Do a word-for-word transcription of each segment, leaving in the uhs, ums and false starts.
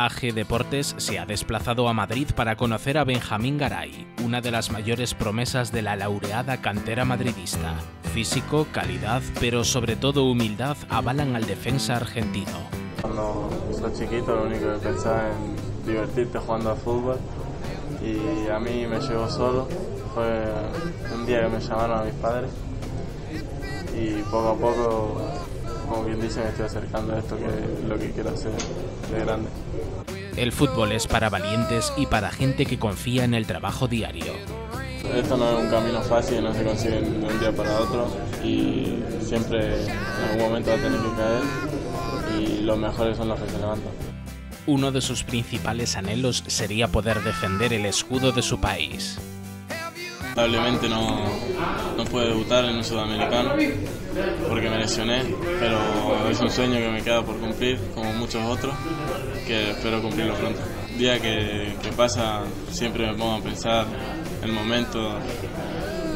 A G Deportes se ha desplazado a Madrid para conocer a Benjamín Garay, una de las mayores promesas de la laureada cantera madridista. Físico, calidad, pero sobre todo humildad avalan al defensa argentino. Cuando sos chiquito lo único que pensaba en divertirte jugando al fútbol y a mí me llegó solo. Fue un día que me llamaron a mis padres y poco a poco, como bien dicen, me estoy acercando a esto que es lo que quiero hacer de grande. El fútbol es para valientes y para gente que confía en el trabajo diario. Esto no es un camino fácil, no se consigue de un día para otro y siempre en algún momento va a tener que caer y los mejores son los que se levantan. Uno de sus principales anhelos sería poder defender el escudo de su país. Lamentablemente no, no pude debutar en un sudamericano porque me lesioné, pero es un sueño que me queda por cumplir, como muchos otros, que espero cumplirlo pronto. El día que, que pasa siempre me pongo a pensar el momento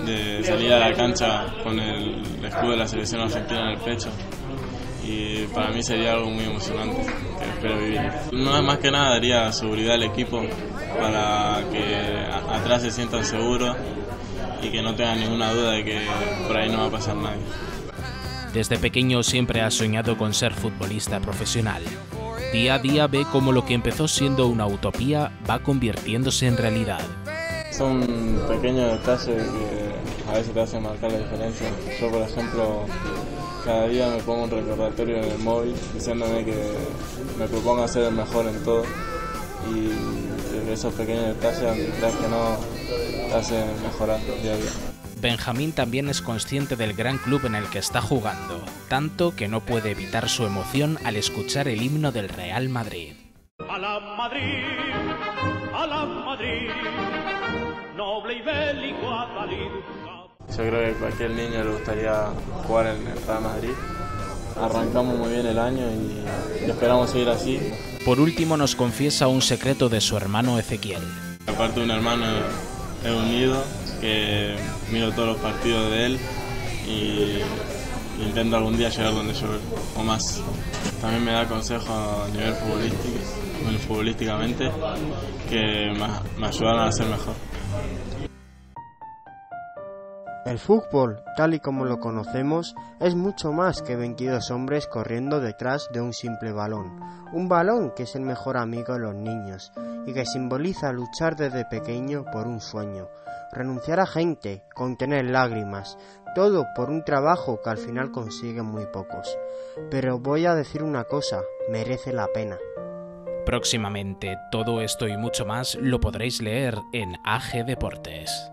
de salir a la cancha con el escudo de la selección argentina en el pecho y para mí sería algo muy emocionante que espero vivir. No es más que nada daría seguridad al equipo para que atrás se sientan seguros y que no tengan ninguna duda de que por ahí no va a pasar nadie. Desde pequeño siempre ha soñado con ser futbolista profesional. Día a día ve cómo lo que empezó siendo una utopía va convirtiéndose en realidad. Son pequeños detalles que a veces te hacen marcar la diferencia. Yo, por ejemplo, cada día me pongo un recordatorio en el móvil diciéndome que me propongo ser el mejor en todo y esos pequeños detalles, mientras que no, te hacen mejorar día a día. Benjamín también es consciente del gran club en el que está jugando, tanto que no puede evitar su emoción al escuchar el himno del Real Madrid. A la Madrid, a la Madrid, noble y bélico Atalid. Yo creo que a cualquier niño le gustaría jugar en el Real Madrid. Arrancamos muy bien el año y esperamos seguir así. Por último nos confiesa un secreto de su hermano Ezequiel. Aparte de un hermano he unido, que miro todos los partidos de él y intento algún día llegar donde yo o más. También me da consejo a nivel futbolístico, bueno, futbolísticamente, que me ayudaron a ser mejor. El fútbol, tal y como lo conocemos, es mucho más que veintidós hombres corriendo detrás de un simple balón. Un balón que es el mejor amigo de los niños y que simboliza luchar desde pequeño por un sueño, renunciar a gente, contener lágrimas, todo por un trabajo que al final consiguen muy pocos. Pero voy a decir una cosa, merece la pena. Próximamente, todo esto y mucho más lo podréis leer en A G Deportes.